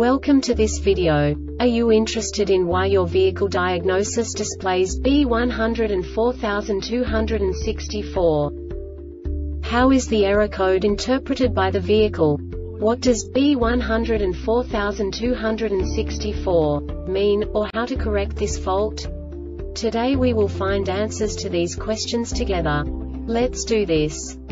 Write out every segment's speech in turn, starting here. Welcome to this video. Are you interested in why your vehicle diagnosis displays B1042-64? How is the error code interpreted by the vehicle? What does B1042-64 mean, or how to correct this fault? Today we will find answers to these questions together. Let's do this.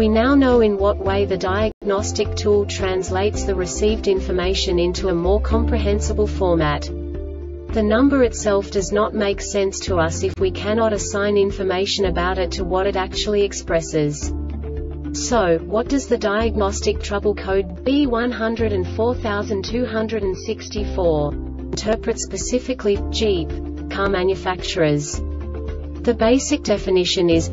We now know in what way the diagnostic tool translates the received information into a more comprehensible format. The number itself does not make sense to us if we cannot assign information about it to what it actually expresses. So, what does the diagnostic trouble code B1042-64 interpret specifically, Jeep, car manufacturers? The basic definition is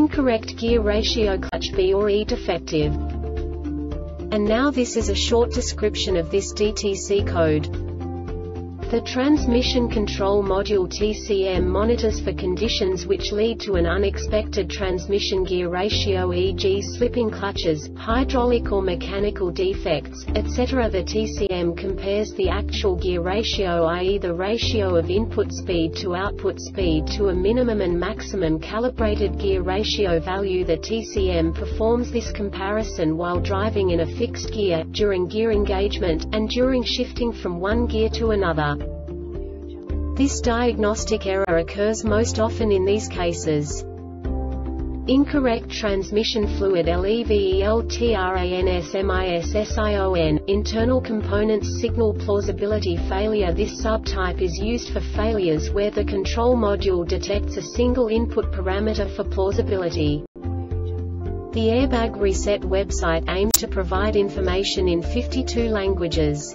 incorrect gear ratio, clutch B or E defective. And now this is a short description of this DTC code. The transmission control module TCM monitors for conditions which lead to an unexpected transmission gear ratio, e.g. slipping clutches, hydraulic or mechanical defects, etc. The TCM compares the actual gear ratio, i.e. the ratio of input speed to output speed, to a minimum and maximum calibrated gear ratio value. The TCM performs this comparison while driving in a fixed gear, during gear engagement, and during shifting from one gear to another. This diagnostic error occurs most often in these cases: incorrect transmission fluid LEVELTRANSMISSION, internal components signal plausibility failure. This subtype is used for failures where the control module detects a single input parameter for plausibility. The Airbag Reset website aims to provide information in 52 languages.